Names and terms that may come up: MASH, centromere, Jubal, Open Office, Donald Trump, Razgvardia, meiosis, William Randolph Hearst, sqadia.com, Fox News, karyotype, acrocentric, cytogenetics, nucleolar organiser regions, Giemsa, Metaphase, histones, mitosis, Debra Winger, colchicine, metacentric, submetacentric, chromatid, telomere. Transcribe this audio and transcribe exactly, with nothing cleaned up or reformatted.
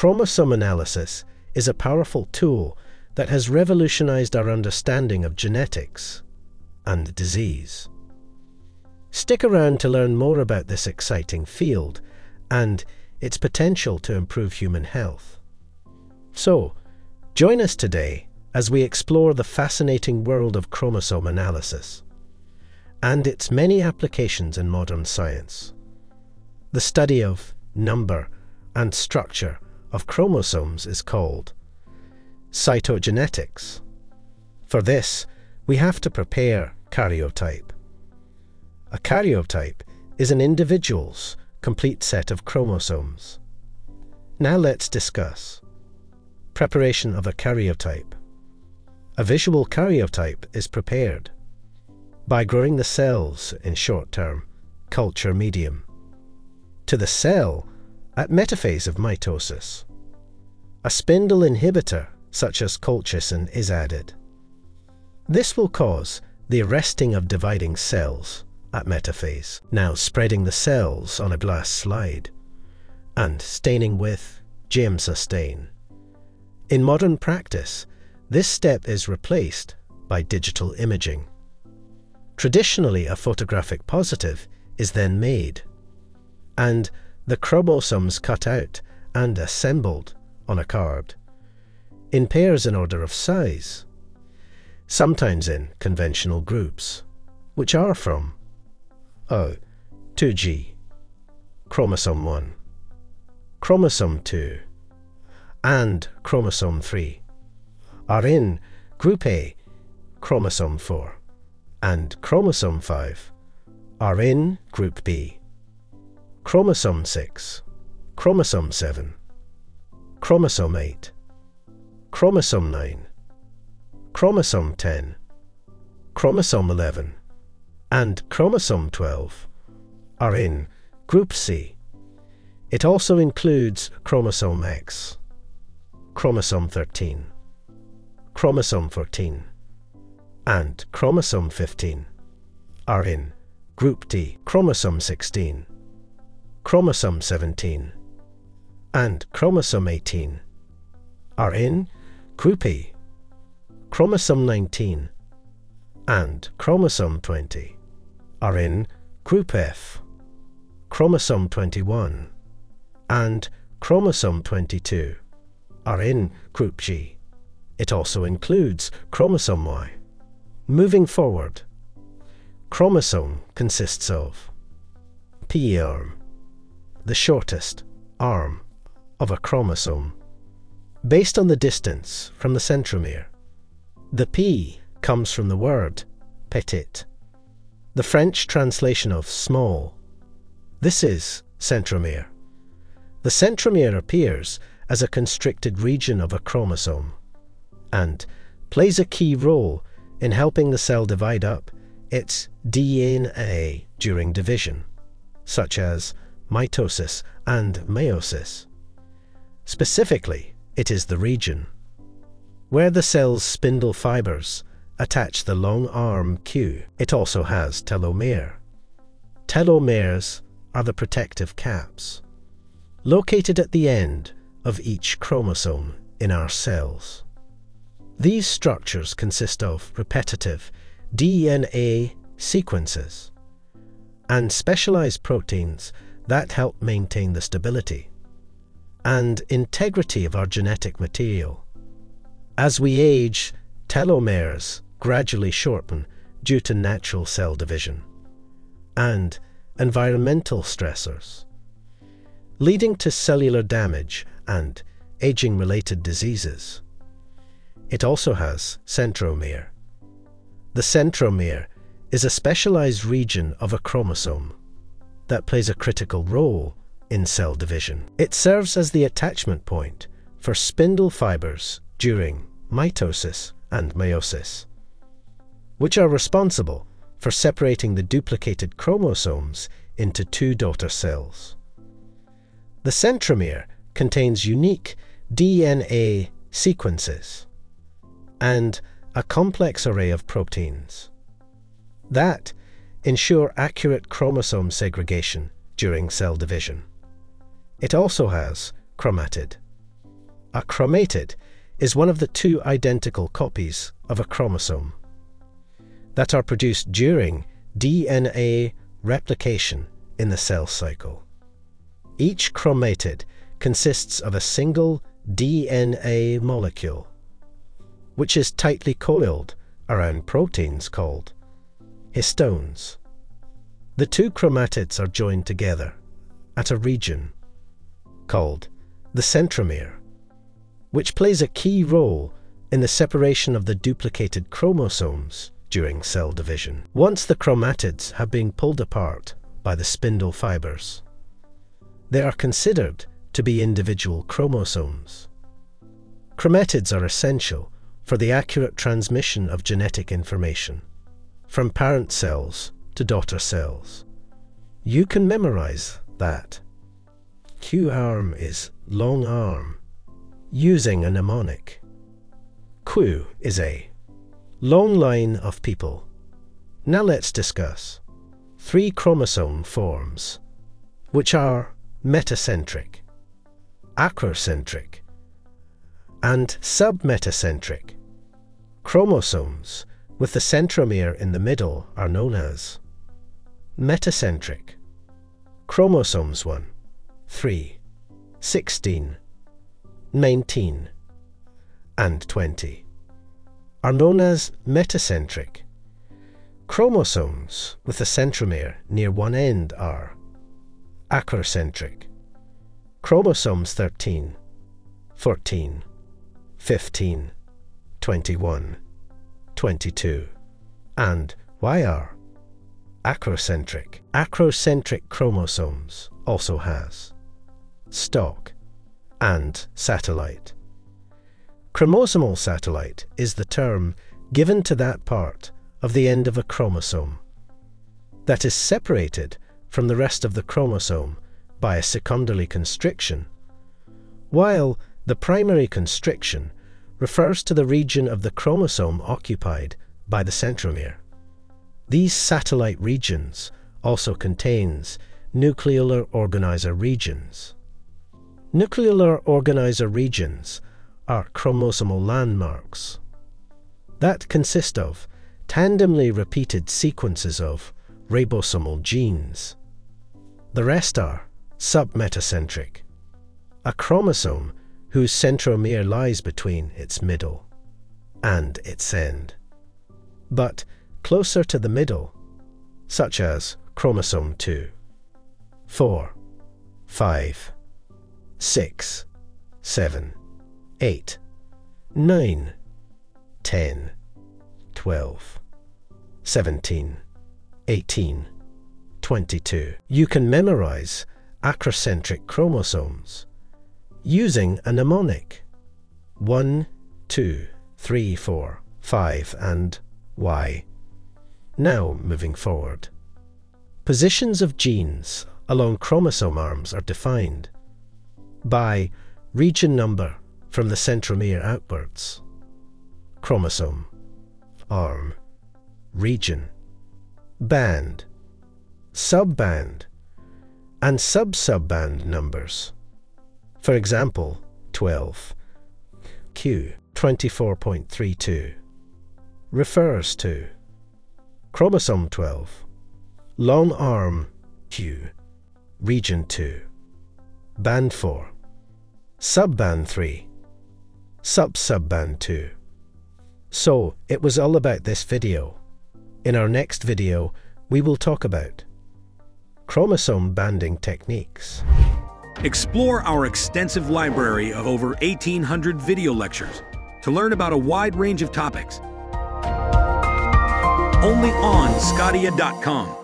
Chromosome analysis is a powerful tool that has revolutionized our understanding of genetics and disease. Stick around to learn more about this exciting field and its potential to improve human health. So, join us today as we explore the fascinating world of chromosome analysis and its many applications in modern science. The study of number and structure of chromosomes is called cytogenetics. For this, we have to prepare karyotype. A karyotype is an individual's complete set of chromosomes. Now let's discuss preparation of a karyotype. A visual karyotype is prepared by growing the cells in short-term culture medium to the cell at metaphase of mitosis. A spindle inhibitor such as colchicine is added. This will cause the arresting of dividing cells at metaphase, now spreading the cells on a glass slide and staining with Giemsa stain. In modern practice, this step is replaced by digital imaging. Traditionally, a photographic positive is then made and the chromosomes cut out and assembled on a card in pairs in order of size, sometimes in conventional groups, which are from O to G, chromosome one, chromosome two, and chromosome three, are in group A, chromosome four, and chromosome five, are in group B, chromosome six, chromosome seven, chromosome eight, chromosome nine, chromosome ten, chromosome eleven, and chromosome twelve are in group C. It also includes chromosome X, chromosome thirteen, chromosome fourteen, and chromosome fifteen are in group D, chromosome sixteen, chromosome seventeen, and chromosome eighteen are in group E, chromosome nineteen, and chromosome twenty are in group F, chromosome twenty-one, and chromosome twenty-two are in group G. It also includes chromosome Y. Moving forward, chromosome consists of P arm, the shortest arm of a chromosome, based on the distance from the centromere. The P comes from the word petit, the French translation of small. This is centromere. The centromere appears as a constricted region of a chromosome and plays a key role in helping the cell divide up its D N A during division, such as mitosis and meiosis. Specifically, it is the region where the cell's spindle fibers attach the long arm Q. It also has telomere. Telomeres are the protective caps located at the end of each chromosome in our cells. These structures consist of repetitive D N A sequences and specialized proteins that help maintain the stability and integrity of our genetic material. As we age, telomeres gradually shorten due to natural cell division and environmental stressors, leading to cellular damage and aging-related diseases. It also has centromere. The centromere is a specialized region of a chromosome that plays a critical role in cell division. It serves as the attachment point for spindle fibers during mitosis and meiosis, which are responsible for separating the duplicated chromosomes into two daughter cells. The centromere contains unique D N A sequences and a complex array of proteins that ensure accurate chromosome segregation during cell division. It also has chromatid, A chromatid is one of the two identical copies of a chromosome that are produced during D N A replication in the cell cycle. Each chromatid consists of a single D N A molecule, which is tightly coiled around proteins called histones. The two chromatids are joined together at a region called the centromere, which plays a key role in the separation of the duplicated chromosomes during cell division. Once the chromatids have been pulled apart by the spindle fibers, they are considered to be individual chromosomes. Chromatids are essential for the accurate transmission of genetic information from parent cells to daughter cells. You can memorize that. Q arm is long arm, using a mnemonic. Q is a long line of people. Now let's discuss three chromosome forms, which are metacentric, acrocentric, and submetacentric. Chromosomes with the centromere in the middle are known as metacentric. Chromosomes one, three, sixteen, nineteen, and twenty are known as metacentric. Chromosomes with the centromere near one end are acrocentric. Chromosomes thirteen, fourteen, fifteen, twenty-one, twenty-two, and Y are acrocentric. Acrocentric chromosomes also has stalk and satellite. Chromosomal satellite is the term given to that part of the end of a chromosome that is separated from the rest of the chromosome by a secondary constriction, while the primary constriction refers to the region of the chromosome occupied by the centromere. These satellite regions also contains nucleolar organiser regions. Nucleolar organiser regions are chromosomal landmarks that consist of tandemly repeated sequences of ribosomal genes. The rest are submetacentric, a chromosome whose centromere lies between its middle and its end, but closer to the middle, such as chromosome two, four, five, six, seven, eight, nine, ten, twelve, seventeen, eighteen, twenty-two. You can memorize acrocentric chromosomes using a mnemonic. one, two, three, four, five, and Y. Now moving forward. Positions of genes along chromosome arms are defined by region number from the centromere outwards, chromosome, arm, region, band, subband, and sub-subband numbers. For example, twelve, Q twenty-four point three two refers to chromosome twelve, long arm Q, region two, band four, subband three, sub-subband two. So, it was all about this video. In our next video, we will talk about chromosome banding techniques. Explore our extensive library of over eighteen hundred video lectures to learn about a wide range of topics. Only on sqadia dot com.